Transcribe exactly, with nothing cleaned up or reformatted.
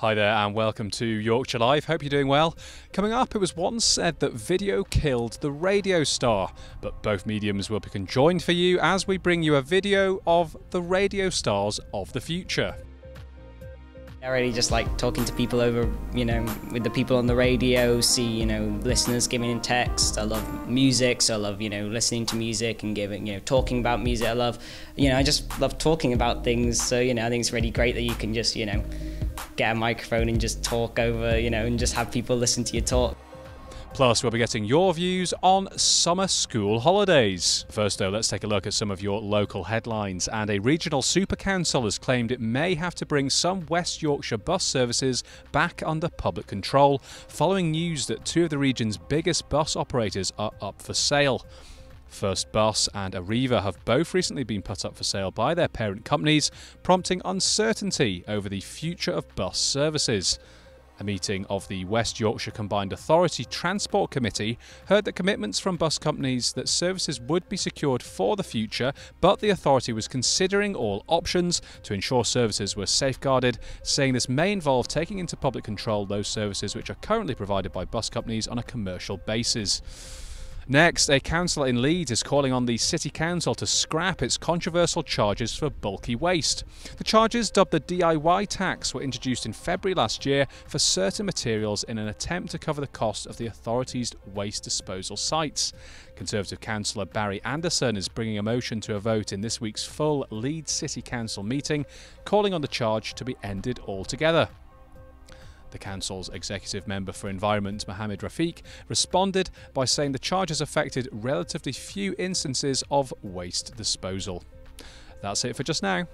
Hi there and welcome to Yorkshire Live, hope you're doing well. Coming up, it was once said that video killed the radio star, but both mediums will be conjoined for you as we bring you a video of the radio stars of the future. I really just like talking to people over, you know, with the people on the radio, see, you know, listeners giving in text. I love music, so I love, you know, listening to music and giving, you know, talking about music. I love, you know, I just love talking about things. So, you know, I think it's really great that you can just, you know, get a microphone and just talk over, you know, and just have people listen to your talk. Plus, we'll be getting your views on summer school holidays. First, though, let's take a look at some of your local headlines. And a regional super council has claimed it may have to bring some West Yorkshire bus services back under public control, following news that two of the region's biggest bus operators are up for sale. First Bus and Arriva have both recently been put up for sale by their parent companies, prompting uncertainty over the future of bus services. A meeting of the West Yorkshire Combined Authority Transport Committee heard that commitments from bus companies that services would be secured for the future, but the authority was considering all options to ensure services were safeguarded, saying this may involve taking into public control those services which are currently provided by bus companies on a commercial basis. Next, a councillor in Leeds is calling on the City Council to scrap its controversial charges for bulky waste. The charges, dubbed the D I Y tax, were introduced in February last year for certain materials in an attempt to cover the cost of the authority's waste disposal sites. Conservative councillor Barry Anderson is bringing a motion to a vote in this week's full Leeds City Council meeting, calling on the charge to be ended altogether. The council's executive member for Environment, Mohamed Rafiq, responded by saying the charges affected relatively few instances of waste disposal. That's it for just now.